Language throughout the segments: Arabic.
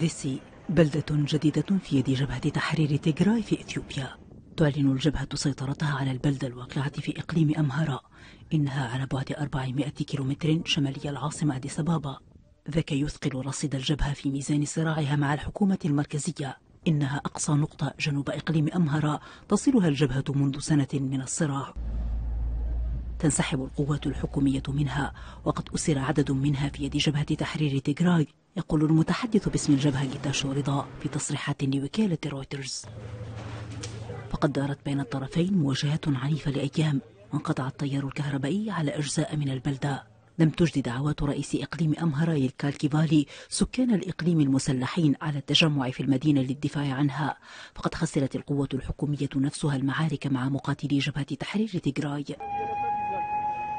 ديسي بلدة جديدة في يد جبهة تحرير تيغراي في أثيوبيا. تعلن الجبهة سيطرتها على البلدة الواقعة في إقليم أمهرا، إنها على بعد 400 كيلومتر شمالي العاصمة أديس أبابا. ذاك يثقل رصيد الجبهة في ميزان صراعها مع الحكومة المركزية. إنها أقصى نقطة جنوب إقليم أمهرا تصلها الجبهة منذ سنة من الصراع. تنسحب القوات الحكومية منها، وقد أسر عدد منها في يد جبهة تحرير تيغراي، يقول المتحدث باسم الجبهة غيتاشو رضا في تصريحات لوكالة رويترز. فقد دارت بين الطرفين مواجهات عنيفة لأيام، وانقطع التيار الكهربائي على أجزاء من البلدة. لم تجد دعوات رئيس إقليم أمهرا يلكالكيفالي سكان الإقليم المسلحين على التجمع في المدينة للدفاع عنها، فقد خسرت القوة الحكومية نفسها المعارك مع مقاتلي جبهة تحرير تيغراي.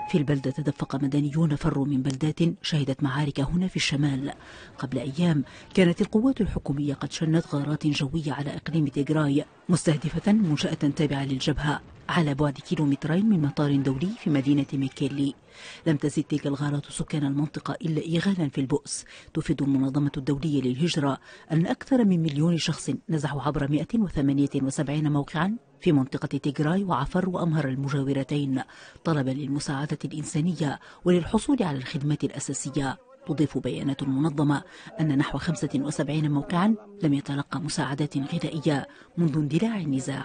في البلدة تدفق مدنيون فروا من بلدات شهدت معارك هنا في الشمال. قبل أيام كانت القوات الحكومية قد شنت غارات جوية على إقليم تيغراي، مستهدفة منشأة تابعة للجبهة على بعد كيلومترين من مطار دولي في مدينة ميكيلي. لم تزد تلك الغارات سكان المنطقة إلا إيغالا في البؤس. تفيد المنظمة الدولية للهجرة أن أكثر من 1,000,000 شخص نزحوا عبر 178 موقعا في منطقة تيغراي وعفر وأمهر المجاورتين طلبا للمساعدة الإنسانية وللحصول على الخدمات الأساسية. تضيف بيانات المنظمة أن نحو 75 موقعا لم يتلقى مساعدات غذائية منذ اندلاع النزاع.